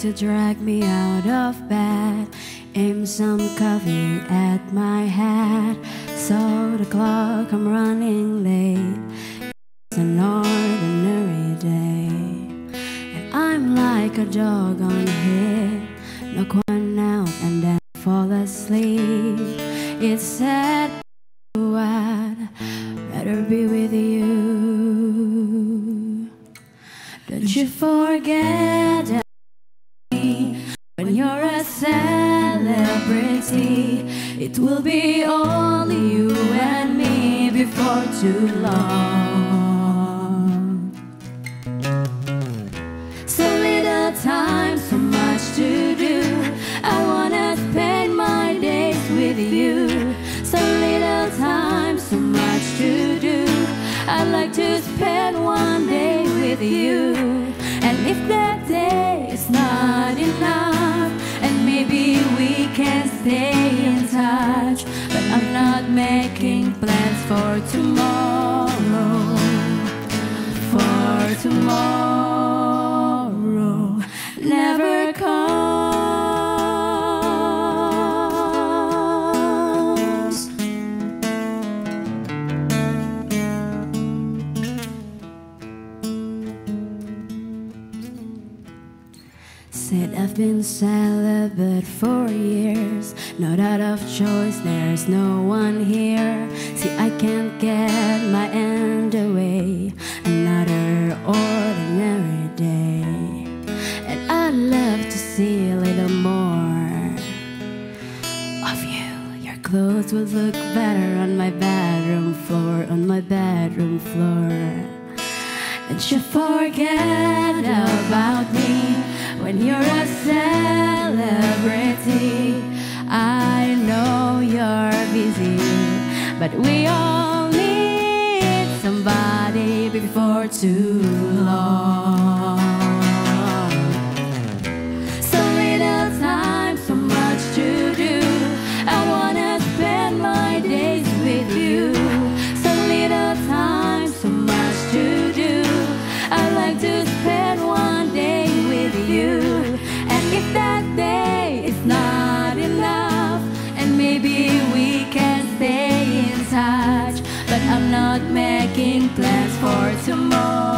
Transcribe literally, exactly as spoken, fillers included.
to drag me out of bed. Aim some coffee at my head. Saw the clock, I'm running late. It's an ordinary day, and I'm like a dog on hit. Knock one out and then fall asleep. It's sad, but I'd rather be with you. Don't you forget me when you're a celebrity. It will be only you and me before too long. So little time, so much to do. I wanna spend my days with you. So little time, so much to do. I'd like to spend one day with you. And if that day is not enough, and maybe we can stay in touch, but I'm not making plans for tomorrow. For tomorrow never comes. Said I've been celibate for years, not out of choice, there's no one here. See, I can't get my end away. Another ordinary day, and I'd love to see a little more of you. Your clothes would look better on my bedroom floor, on my bedroom floor. And you forget about me when you're a celebrity. I know you're busy, but we all need somebody before too long. So little time, so much to do. I wanna spend my days with you. So little time, so much to do. I'd like to spend one day with you. And if that day is not enough, and maybe we can stay in touch, but I'm not making plans for tomorrow.